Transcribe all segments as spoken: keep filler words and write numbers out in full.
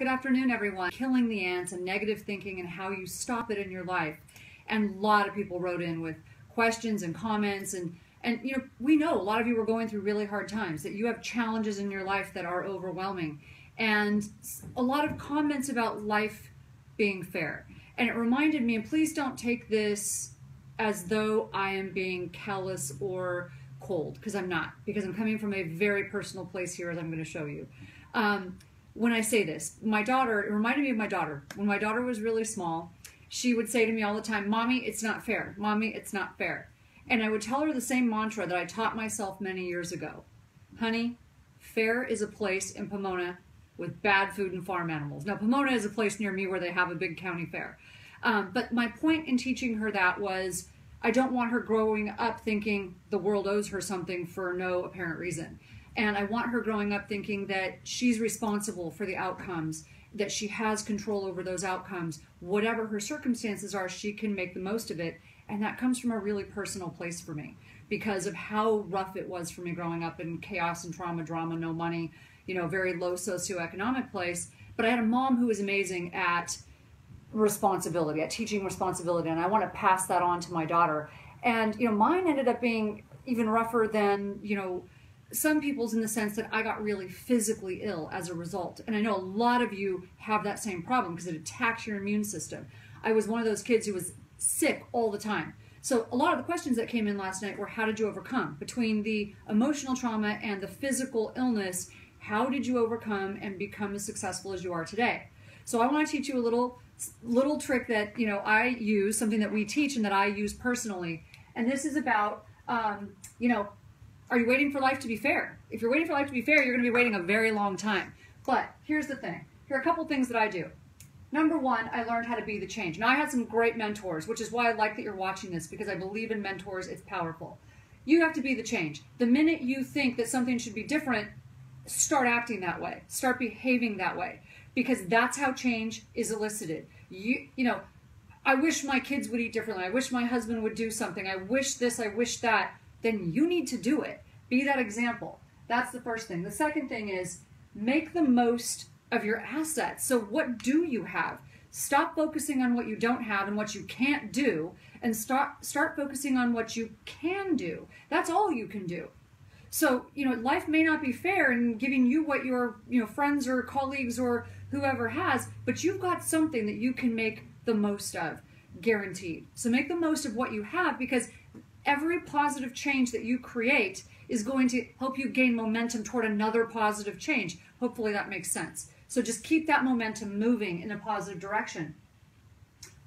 Good afternoon, everyone. Killing the ants and negative thinking and how you stop it in your life. And a lot of people wrote in with questions and comments. And, and you know, we know a lot of you were going through really hard times, that you have challenges in your life that are overwhelming. And a lot of comments about life being fair. And it reminded me, and please don't take this as though I am being callous or cold, because I'm not, because I'm coming from a very personal place here, as I'm going to show you. Um, when I say this, my daughter, it reminded me of my daughter. When my daughter was really small, she would say to me all the time, "Mommy, it's not fair. Mommy, it's not fair." And I would tell her the same mantra that I taught myself many years ago. Honey, fair is a place in Pomona with bad food and farm animals. Now, Pomona is a place near me where they have a big county fair. Um, but my point in teaching her that was, I don't want her growing up thinking the world owes her something for no apparent reason. And I want her growing up thinking that she's responsible for the outcomes, that she has control over those outcomes. Whatever her circumstances are, she can make the most of it. And that comes from a really personal place for me, because of how rough it was for me growing up in chaos and trauma, drama, no money, you know, very low socioeconomic place. But I had a mom who was amazing at responsibility, at teaching responsibility, and I want to pass that on to my daughter. And you know, mine ended up being even rougher than, you know, some people's, in the sense that I got really physically ill as a result. And I know a lot of you have that same problem because it attacks your immune system. I was one of those kids who was sick all the time. So a lot of the questions that came in last night were, how did you overcome? Between the emotional trauma and the physical illness, how did you overcome and become as successful as you are today? So I want to teach you a little little trick that, you know, I use, something that we teach and that I use personally. And this is about, um, you know, are you waiting for life to be fair? If you're waiting for life to be fair, you're going to be waiting a very long time. But here's the thing. Here are a couple things that I do. Number one, I learned how to be the change. Now, I had some great mentors, which is why I like that you're watching this, because I believe in mentors. It's powerful. You have to be the change. The minute you think that something should be different, start acting that way. Start behaving that way. Because that's how change is elicited. You, you know, I wish my kids would eat differently. I wish my husband would do something. I wish this, I wish that. Then you need to do it. Be that example. That's the first thing. The second thing is, make the most of your assets. So what do you have? Stop focusing on what you don't have and what you can't do, and start, start focusing on what you can do. That's all you can do. So, you know, life may not be fair and giving you what your, you know, friends or colleagues or whoever has, but you've got something that you can make the most of, guaranteed. So make the most of what you have, because every positive change that you create is going to help you gain momentum toward another positive change. Hopefully that makes sense. So just keep that momentum moving in a positive direction.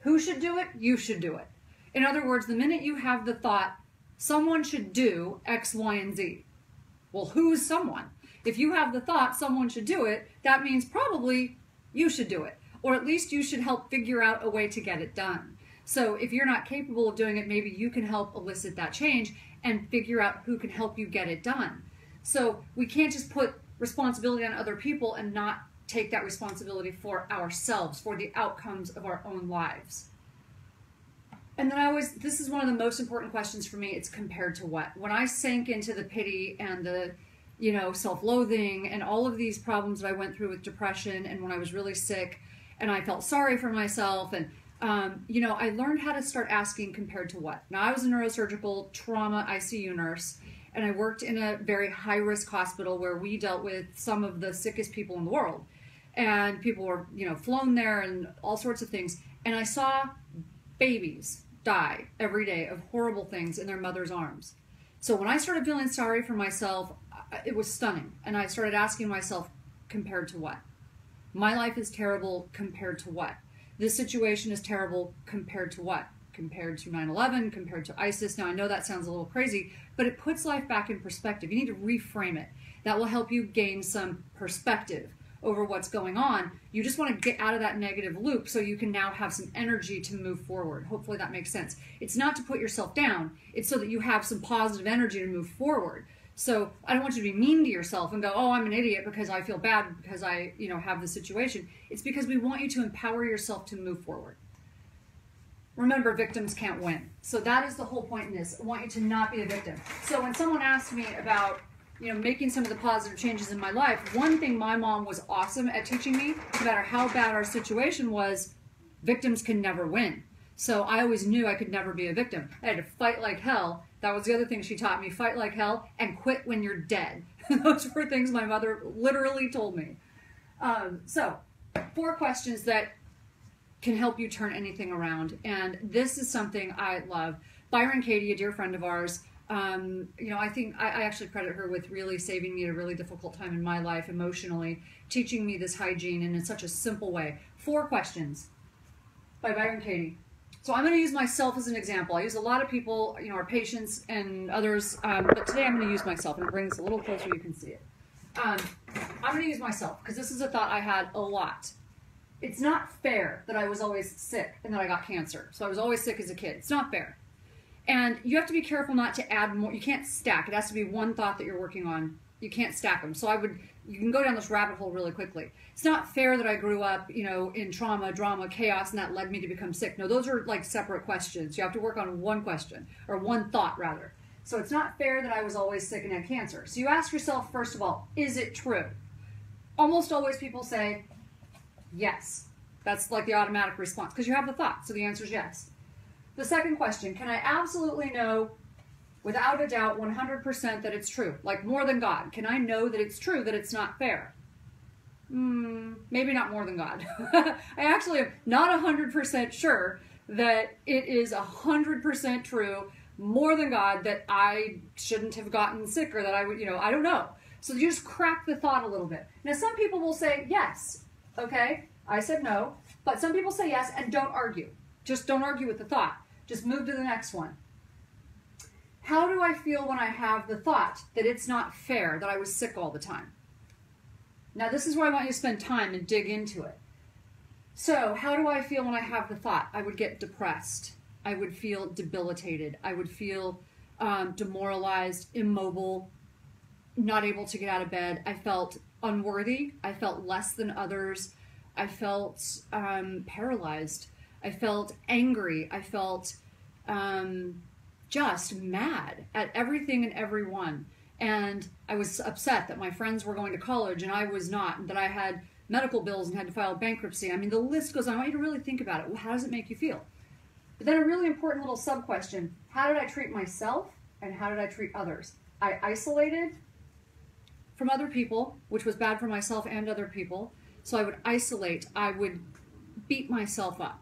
Who should do it? You should do it. In other words, the minute you have the thought, someone should do X, Y, and Z. Well, who's someone? If you have the thought someone should do it, that means probably you should do it, or at least you should help figure out a way to get it done. So if you're not capable of doing it, maybe you can help elicit that change and figure out who can help you get it done. So we can't just put responsibility on other people and not take that responsibility for ourselves, for the outcomes of our own lives. And then I always, this is one of the most important questions for me, it's compared to what? When I sank into the pity and the, you know, self-loathing and all of these problems that I went through with depression, and when I was really sick and I felt sorry for myself, and um, you know, I learned how to start asking, compared to what? Now, I was a neurosurgical trauma I C U nurse, and I worked in a very high-risk hospital where we dealt with some of the sickest people in the world, and people were, you know, flown there and all sorts of things, and I saw babies die every day of horrible things in their mother's arms. So when I started feeling sorry for myself, it was stunning. And I started asking myself, compared to what? My life is terrible compared to what? This situation is terrible compared to what? Compared to nine eleven, compared to ISIS. Now, I know that sounds a little crazy, but it puts life back in perspective. You need to reframe it. That will help you gain some perspective over what's going on. You just want to get out of that negative loop so you can now have some energy to move forward. Hopefully that makes sense. It's not to put yourself down. It's so that you have some positive energy to move forward. So I don't want you to be mean to yourself and go, oh, I'm an idiot because I feel bad because I, you know, have this situation. It's because we want you to empower yourself to move forward. Remember, victims can't win. So that is the whole point in this. I want you to not be a victim. So when someone asks me about you know, making some of the positive changes in my life, one thing my mom was awesome at teaching me, no matter how bad our situation was, victims can never win. So I always knew I could never be a victim. I had to fight like hell. That was the other thing she taught me, fight like hell and quit when you're dead. Those were things my mother literally told me. Um, so four questions that can help you turn anything around. And this is something I love. Byron Katie, a dear friend of ours, um, you know, I think I, I actually credit her with really saving me at a really difficult time in my life emotionally, teaching me this hygiene and in such a simple way. Four questions by Byron Katie. So I'm going to use myself as an example. I use a lot of people, you know, our patients and others, um, but today I'm going to use myself, and bring this a little closer so you can see it. Um, I'm going to use myself because this is a thought I had a lot. It's not fair that I was always sick and that I got cancer. So I was always sick as a kid. It's not fair. And you have to be careful not to add more. You can't stack. It has to be one thought that you're working on. You can't stack them. So I would, you can go down this rabbit hole really quickly. It's not fair that I grew up, you know, in trauma, drama, chaos, and that led me to become sick. No, those are like separate questions. You have to work on one question, or one thought rather. So it's not fair that I was always sick and had cancer. So you ask yourself, first of all, is it true? Almost always people say, yes. That's like the automatic response because you have the thought. So the answer is yes. The second question, can I absolutely know without a doubt, one hundred percent that it's true, like more than God? Can I know that it's true, that it's not fair? Mm, maybe not more than God. I actually am not one hundred percent sure that it is one hundred percent true, more than God, that I shouldn't have gotten sick or that I would, you know, I don't know. So you just crack the thought a little bit. Now, some people will say yes, okay, I said no, but some people say yes and don't argue. Just don't argue with the thought. Just move to the next one. How do I feel when I have the thought that it's not fair that I was sick all the time? Now, this is where I want you to spend time and dig into it. So, how do I feel when I have the thought? I would get depressed. I would feel debilitated. I would feel um, demoralized, immobile, not able to get out of bed. I felt unworthy. I felt less than others. I felt um, paralyzed. I felt angry. I felt... Um, just mad at everything and everyone. And I was upset that my friends were going to college and I was not, and that I had medical bills and had to file bankruptcy. I mean, the list goes on. I want you to really think about it. How does it make you feel? But then a really important little sub question, how did I treat myself and how did I treat others? I isolated from other people, which was bad for myself and other people. So I would isolate, I would beat myself up.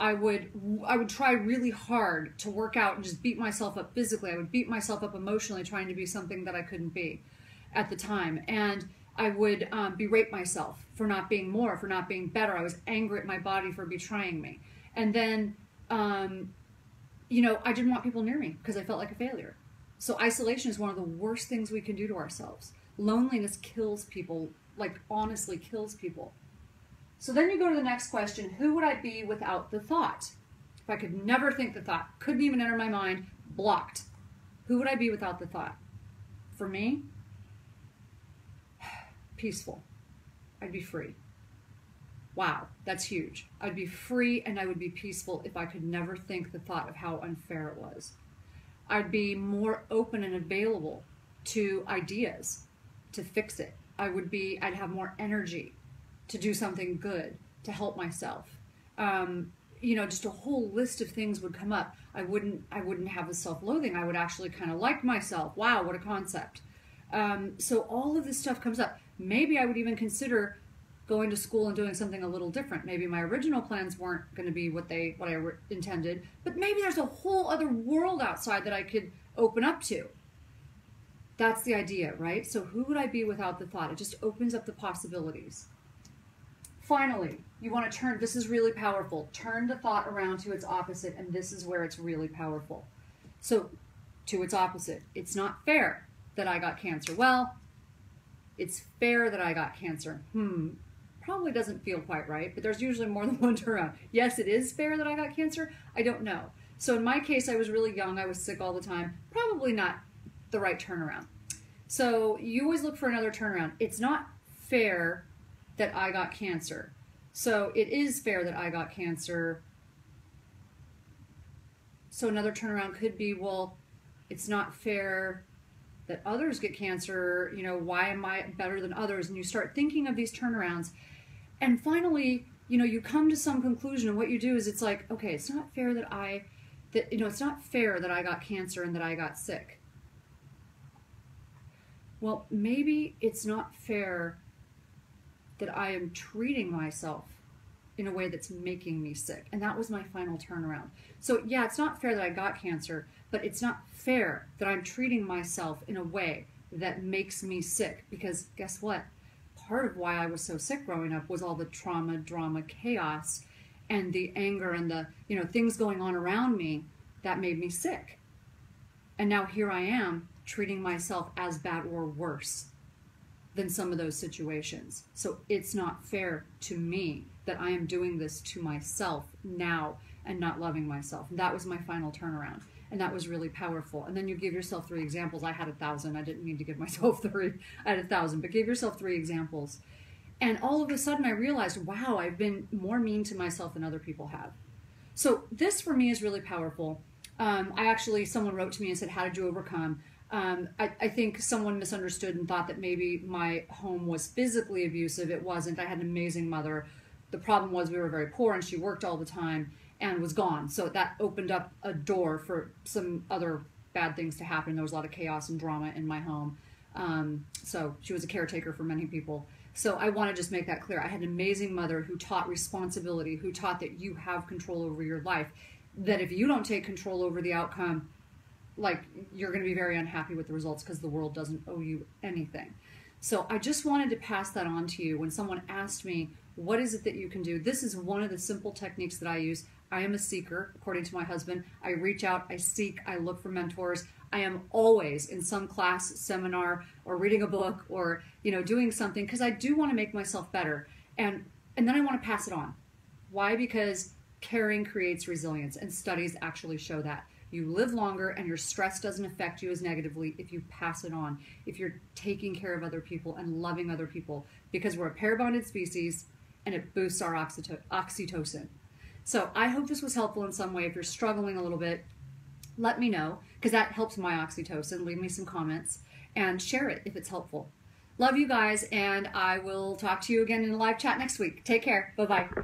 I would I would try really hard to work out and just beat myself up physically. I would beat myself up emotionally trying to be something that I couldn't be at the time. And I would um, berate myself for not being more, for not being better. I was angry at my body for betraying me. And then, um, you know, I didn't want people near me because I felt like a failure. So isolation is one of the worst things we can do to ourselves. Loneliness kills people, like honestly kills people. So then you go to the next question, who would I be without the thought? If I could never think the thought, couldn't even enter my mind, blocked. Who would I be without the thought? For me, peaceful. I'd be free. Wow, that's huge. I'd be free and I would be peaceful if I could never think the thought of how unfair it was. I'd be more open and available to ideas to fix it. I would be, I'd have more energy to do something good, to help myself. Um, you know, just a whole list of things would come up. I wouldn't, I wouldn't have the self-loathing. I would actually kind of like myself. Wow, what a concept. Um, so all of this stuff comes up. Maybe I would even consider going to school and doing something a little different. Maybe my original plans weren't going to be what they, what I intended, but maybe there's a whole other world outside that I could open up to. That's the idea, right? So who would I be without the thought? It just opens up the possibilities. Finally, you want to turn, this is really powerful, turn the thought around to its opposite, and this is where it's really powerful. So, to its opposite, it's not fair that I got cancer. Well, it's fair that I got cancer. Hmm, probably doesn't feel quite right, but there's usually more than one turn around. Yes, it is fair that I got cancer. I don't know. So in my case, I was really young. I was sick all the time. Probably not the right turnaround. So you always look for another turnaround. It's not fair that I got cancer. So it is fair that I got cancer. So another turnaround could be, well, it's not fair that others get cancer, you know, why am I better than others? And you start thinking of these turnarounds. And finally, you know, you come to some conclusion, and what you do is it's like, okay, it's not fair that I, that, you know, it's not fair that I got cancer and that I got sick. Well, maybe it's not fair that I am treating myself in a way that's making me sick. And that was my final turnaround. So yeah, it's not fair that I got cancer, but it's not fair that I'm treating myself in a way that makes me sick. Because guess what? Part of why I was so sick growing up was all the trauma, drama, chaos, and the anger and the, you know, things going on around me that made me sick. And now here I am treating myself as bad or worse than some of those situations. So it's not fair to me that I am doing this to myself now and not loving myself. And that was my final turnaround. And that was really powerful. And then you give yourself three examples. I had a thousand. I didn't mean to give myself three. I had a thousand. But give yourself three examples. And all of a sudden I realized, wow, I've been more mean to myself than other people have. So this for me is really powerful. Um, I actually, someone wrote to me and said, how did you overcome? Um, I, I think someone misunderstood and thought that maybe my home was physically abusive. It wasn't. I had an amazing mother. The problem was we were very poor and she worked all the time and was gone. So that opened up a door for some other bad things to happen. There was a lot of chaos and drama in my home. Um, so she was a caretaker for many people. So I want to just make that clear. I had an amazing mother who taught responsibility, who taught that you have control over your life, that if you don't take control over the outcome, like, you're going to be very unhappy with the results because the world doesn't owe you anything. So I just wanted to pass that on to you. When someone asked me, what is it that you can do? This is one of the simple techniques that I use. I am a seeker, according to my husband. I reach out, I seek, I look for mentors. I am always in some class, seminar, or reading a book, or, you know, doing something, because I do want to make myself better. And, and then I want to pass it on. Why? Because caring creates resilience, and studies actually show that. You live longer and your stress doesn't affect you as negatively if you pass it on, if you're taking care of other people and loving other people, because we're a pair-bonded species and it boosts our oxytocin. So I hope this was helpful in some way. If you're struggling a little bit, let me know, because that helps my oxytocin. Leave me some comments and share it if it's helpful. Love you guys, and I will talk to you again in a live chat next week. Take care. Bye-bye.